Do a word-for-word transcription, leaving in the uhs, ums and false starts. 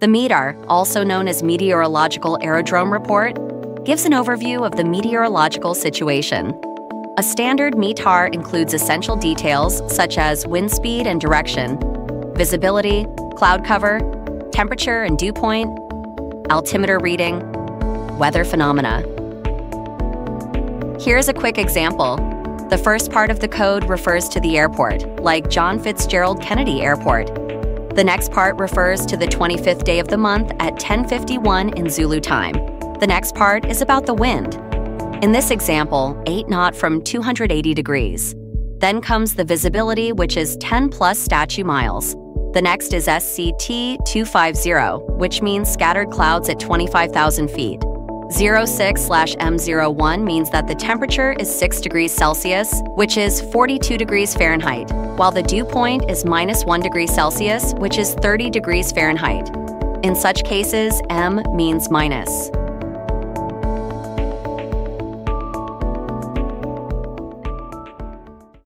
The METAR, also known as Meteorological Aerodrome Report, gives an overview of the meteorological situation. A standard METAR includes essential details such as wind speed and direction, visibility, cloud cover, temperature and dew point, altimeter reading, weather phenomena. Here's a quick example. The first part of the code refers to the airport, like John Fitzgerald Kennedy Airport. The next part refers to the twenty-fifth day of the month at ten fifty-one in Zulu time. The next part is about the wind. In this example, eight knots from two hundred eighty degrees. Then comes the visibility, which is ten plus statute miles. The next is S C T two fifty, which means scattered clouds at twenty-five thousand feet. zero six slash M zero one means that the temperature is six degrees Celsius, which is forty-two degrees Fahrenheit, while the dew point is minus one degree Celsius, which is thirty degrees Fahrenheit. In such cases, M means minus.